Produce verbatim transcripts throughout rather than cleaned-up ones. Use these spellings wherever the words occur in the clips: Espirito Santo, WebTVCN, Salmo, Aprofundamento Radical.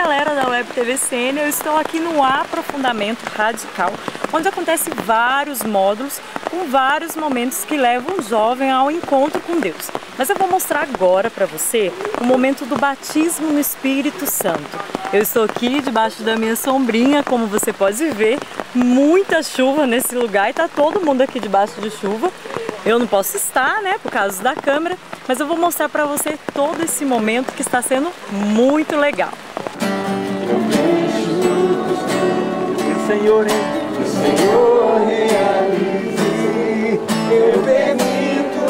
galera da WebTVCN, eu estou aqui no Aprofundamento Radical, onde acontecem vários módulos com vários momentos que levam o jovem ao encontro com Deus. Mas eu vou mostrar agora para você o momento do batismo no Espírito Santo. Eu estou aqui debaixo da minha sombrinha, como você pode ver, muita chuva nesse lugar e tá todo mundo aqui debaixo de chuva. Eu não posso estar, né, por causa da câmera, mas eu vou mostrar para você todo esse momento que está sendo muito legal. Eu vejo o Senhor, o Senhor realize, eu permito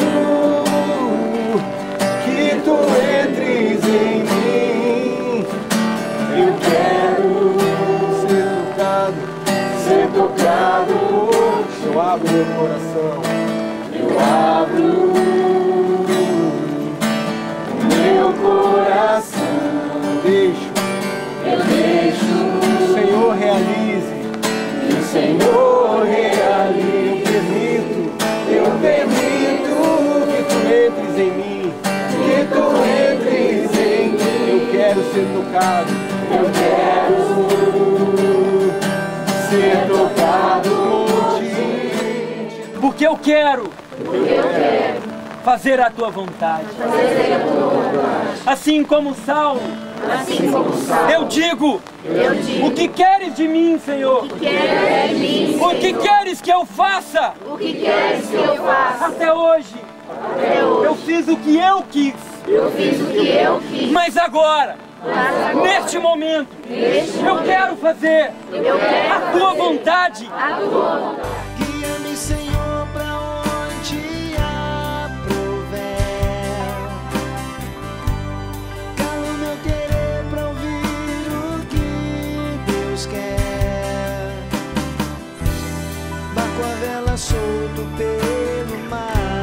que tu entres em mim. Eu quero ser tocado, ser tocado, eu abro meu coração. Eu abro o meu coração, deixo, eu deixo, que o Senhor realize, que o Senhor realize, eu permito, eu permito que tu entres em mim, que tu entres em mim, eu quero ser tocado, eu quero ser tocado por ti, porque eu quero. Eu quero fazer a tua vontade. Fazer a tua vontade. Assim como o Salmo, assim como o Salmo. Eu digo, eu digo. O que queres de mim, Senhor? O que queres de mim, Senhor? O que queres que eu faça? O que queres que eu faça? Até hoje, Até hoje. Eu fiz o que eu quis. Eu fiz o que eu quis. Mas agora, Mas agora neste momento, neste eu momento, quero fazer eu quero a tua fazer vontade. A tua vontade. Barco a vela solto pelo mar.